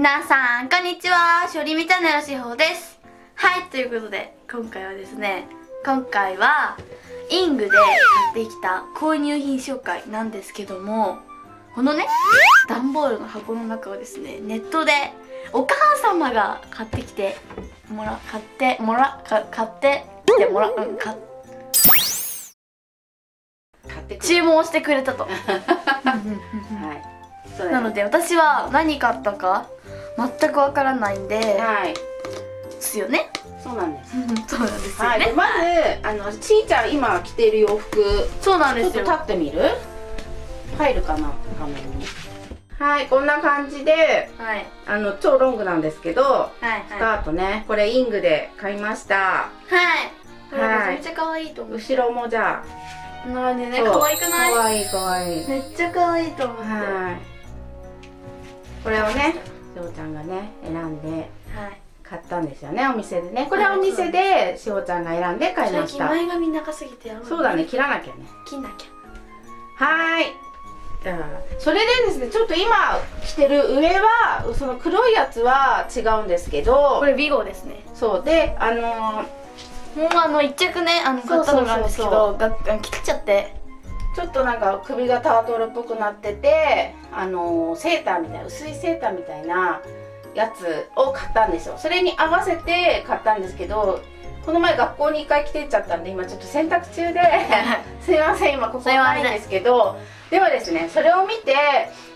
皆さんこんにちは、しおりみチャンネルしほうです。はい、ということで今回はイングで買ってきた購入品紹介なんですけども、このね段ボールの箱の中をですね、ネットでお母様が注文してくれたと。なので私は何買ったか全くわからないんで、はい、ですよね。そうなんです。そうなんですよね。まずちーちゃん今着てる洋服、そうなんですよ。ちょっと立ってみる？入るかな、画面に。はい、こんな感じで、はい、超ロングなんですけど、はいはい、スカートね、これイングで買いました。はい。はい。めっちゃ可愛いと思う。後ろもじゃあ、なんでね、可愛くない？可愛い可愛い。めっちゃ可愛いと思う。はい。これをね、しほちゃんがね、選んで買ったんですよね、お店でね。これはお店でしほちゃんが選んで買いました。前髪長すぎてやばい。そうだね、切らなきゃね。はーい、それでですね、ちょっと今着てる上はその黒いやつは違うんですけど、これビゴですね。そうで、もう一着ね、買ったのがあるんですけど、切っちゃってちょっとなんか首がタートルっぽくなってて、セーターみたいな、薄いセーターみたいなやつを買ったんですよ。それに合わせて買ったんですけど、この前学校に1回着ていっちゃったんで、今ちょっと洗濯中で、すいません、今ここないんですけど、ではですね、それを見て、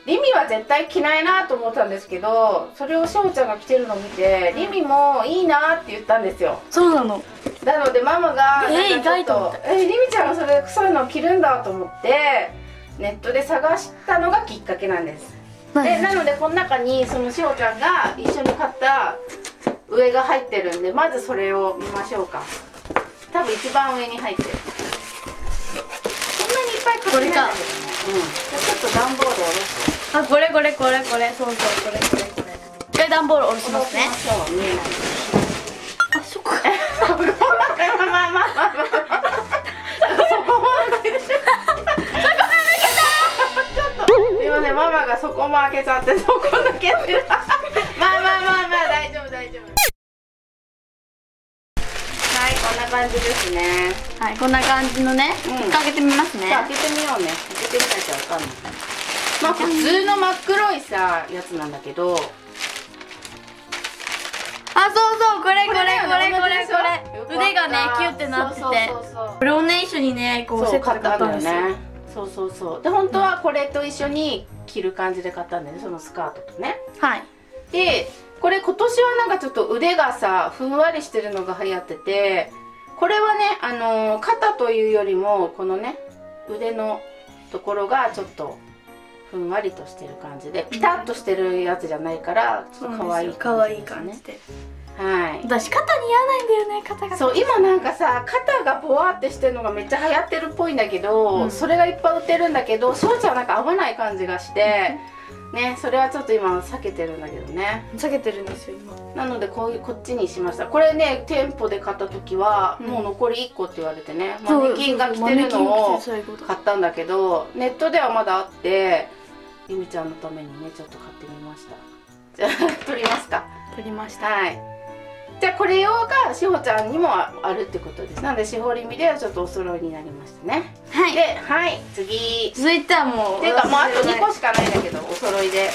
リミは絶対着ないなと思ったんですけど、それをしほちゃんが着てるのを見て、リミもいいなって言ったんですよ。そうなの。なのでママが意外と「りみちゃんがそれ臭いのを着るんだ」と思ってネットで探したのがきっかけなんです。でなのでこの中にそのしほちゃんが一緒に買った上が入ってるんで、まずそれを見ましょうか。多分一番上に入ってる。そんなにいっぱい買ってないんだけどね。ちょっと段ボールを下ろして、あ、これそうそう、これ一回段ボールを下ろしますね。見えない。あ、そこか。ママがそこも開けちゃって、そこ抜けてる。まあ大丈夫。はい、こんな感じですね。はい、こんな感じのね、開けてみますね。開けてみようね。開けてみないとわかんない。まあ普通の真っ黒いさやつなんだけど。あ、そう、これ腕がねキュッてなってて、これをね一緒にねこうセットで買ったんですよね。そうで、本当はこれと一緒に着る感じで買ったんだよね、そのスカートとね。はい。でこれ今年はなんかちょっと腕がさふんわりしてるのが流行ってて、これはね肩というよりもこのね腕のところがちょっとふんわりとしてる感じで、ピタッとしてるやつじゃないからちょっと可愛い感じで。はい、私肩似合わないんだよね。肩がそう、今なんかさ肩がボワーってしてるのがめっちゃ流行ってるっぽいんだけど、それがいっぱい売ってるんだけど、しほちゃんはなんか合わない感じがしてね、それはちょっと今避けてるんだけどね。避けてるんですよ今。なのでこっちにしました。これね店舗で買った時はもう残り1個って言われてね、マネキンが着てるのを買ったんだけど、ネットではまだあって、りみちゃんのためにねちょっと買ってみました。じゃあ撮りますか。撮りました。はい、じゃあこれ用がしほちゃんにもあるってことです。なのでしほりみではちょっとお揃いになりましたね。はい。で、はい、次続いてはもうていうかもうあと2個しかないんだけど、お揃いで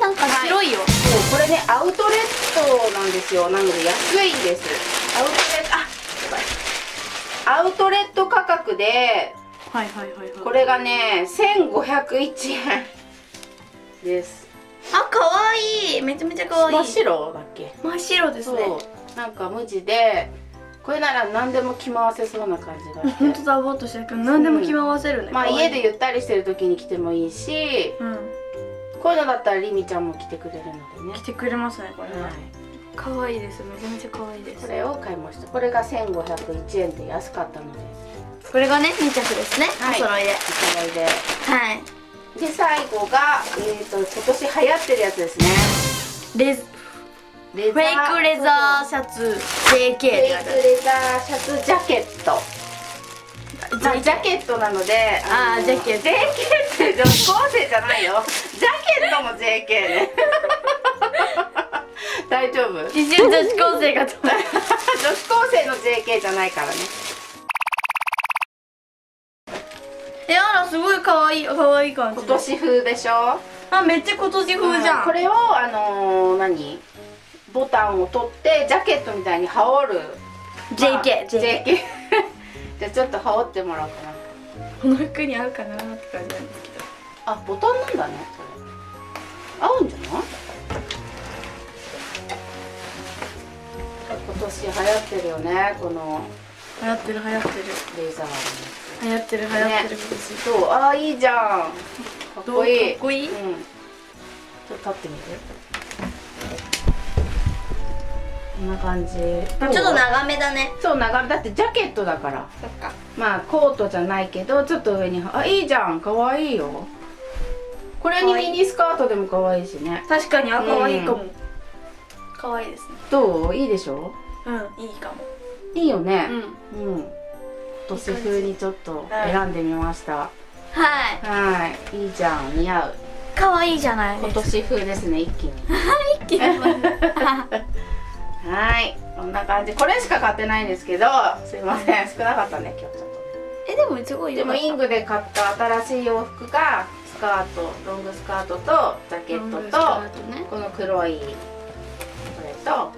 なんか白いよ。そう、これねアウトレットなんですよ。なので安いです。アウトレット価格でこれがね1501円です。あ、かわいい。めちゃめちゃかわいい。真っ白だっけ。真っ白ですね。なんか無地で、これなら何でも着回せそうな感じがしてほんとだ、ぼーっとしてるけど何でも着回せるね。まあ家でゆったりしてる時に着てもいいし、こういうのだったらりみちゃんも着てくれるのでね。着てくれますね、これね。かわいいです。めちゃめちゃかわいいです。これを買いました。これが1501円で安かったので、これがね2着ですね、お揃いで。お揃いで。はい。で最後が、今年流行ってるやつですね。フェイクレザーシャツ J.K. フェイクレザーシャツジャケット。ジャケットなので、J.K. って女子高生じゃないよ。ジャケットも J.K. ね。大丈夫？基準女子高生がと女子高生の JK じゃないからね。え、あらすごい可愛い可愛い感じ。今年風でしょ？あ、めっちゃ今年風じゃん。これを何？ボタンを取ってジャケットみたいに羽織る JK。JK。じゃあちょっと羽織ってもらおうかな。この服に合うかなって感じなんですけど。あ、ボタンなんだね。それ合うんじゃない？今年流行ってるよね、この流行ってる流行ってるレザー流行ってる流行ってる、ね、そう、ああいいじゃん、かっこいいかっこいい、うん、ちょっと立ってみて、こんな感じ、ちょっと長めだね、そう長めだってジャケットだから、そっか、まあコートじゃないけどちょっと上に、あいいじゃん、かわいいよ、これにミニスカートでもかわいいしね、確かに、あ、かわいいかも、うん可愛いですね。どう？いいでしょ？うん、いいかも。いいよね。うん。うん。都市風にちょっと選んでみました。はい。はい。いいじゃん、似合う。可愛いじゃないですか。今年風ですね、一気に。一気に。はい、こんな感じ。これしか買ってないんですけど、すいません、少なかったね、今日ちょっと。え、でもすごい。でもイングで買った新しい洋服がスカート、ロングスカートとジャケットとこの黒い。とこ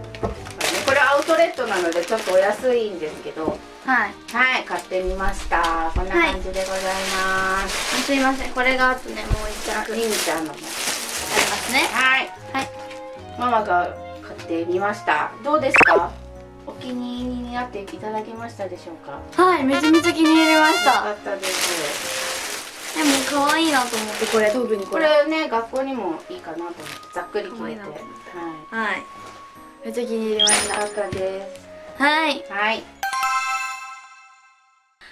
れアウトレットなのでちょっとお安いんですけど、はい、はい、買ってみました。こんな感じでございます。はい、すいません、これがあとね、もう一着りんちゃんのもありますね。はい、はい、ママが買ってみました。どうですか？お気に入りになっていただけましたでしょうか？はい、めちゃめちゃ気に入りました。よかったです。でも可愛いなと思って、これ特にこれね、学校にもいいかなと思ってざっくり決めて、はい、はい、めっちゃ気に入りました。よかったです。はい。はい。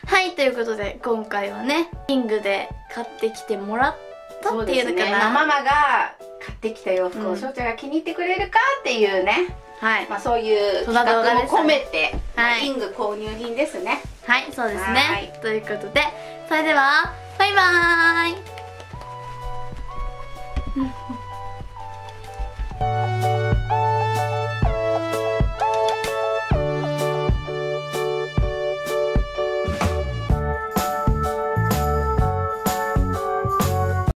はい、ということで、今回はね、INGNIで買ってきてもらったっていうのかな。ママが買ってきた洋服を翔ちゃんが気に入ってくれるかっていうね。はい。まあそういう企画も込めて、INGNI購入品ですね。はい、そうですね。ということで、それでは、バイバーイ。